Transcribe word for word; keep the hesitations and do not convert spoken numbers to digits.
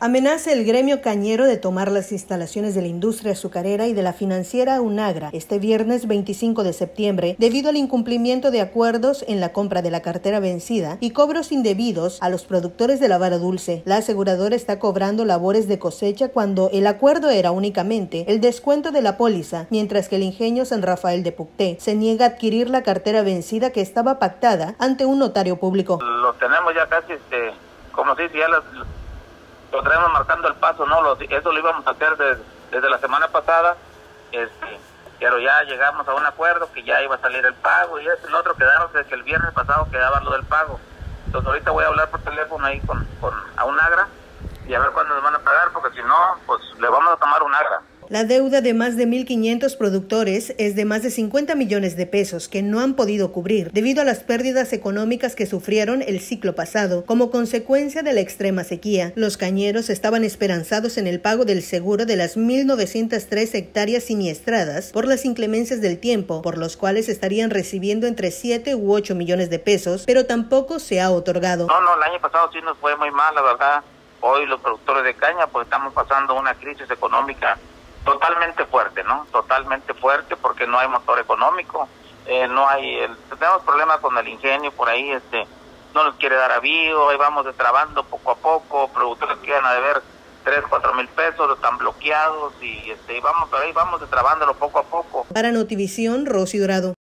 Amenaza el gremio cañero de tomar las instalaciones de la industria azucarera y de la financiera Unagra este viernes veinticinco de septiembre debido al incumplimiento de acuerdos en la compra de la cartera vencida y cobros indebidos a los productores de la vara dulce. La aseguradora está cobrando labores de cosecha cuando el acuerdo era únicamente el descuento de la póliza, mientras que el ingenio San Rafael de Pucté se niega a adquirir la cartera vencida que estaba pactada ante un notario público. Lo tenemos ya casi, este, como si ya las... lo traemos marcando el paso, ¿no? Los, eso lo íbamos a hacer desde, desde la semana pasada, este, pero ya llegamos a un acuerdo que ya iba a salir el pago y eso, el otro quedaron desde que el viernes pasado quedaba lo del pago. Entonces ahorita voy a hablar por teléfono ahí con, con a Unagra y a ver cuándo nos van a pagar, porque si no, pues le vamos a tomar Unagra. La deuda de más de mil quinientos productores es de más de cincuenta millones de pesos que no han podido cubrir debido a las pérdidas económicas que sufrieron el ciclo pasado como consecuencia de la extrema sequía. Los cañeros estaban esperanzados en el pago del seguro de las mil novecientas tres hectáreas siniestradas por las inclemencias del tiempo, por los cuales estarían recibiendo entre siete u ocho millones de pesos, pero tampoco se ha otorgado. No, no, el año pasado sí nos fue muy mal, la verdad. Hoy los productores de caña pues estamos pasando una crisis económica totalmente fuerte, ¿no? Totalmente fuerte porque no hay motor económico, eh, no hay, el, tenemos problemas con el ingenio por ahí, este, no nos quiere dar avío, ahí vamos destrabando poco a poco, productores quedan a deber tres, cuatro mil pesos, están bloqueados y este, vamos por ahí, vamos destrabándolo poco a poco. Para Notivisión, Rosy Dorado.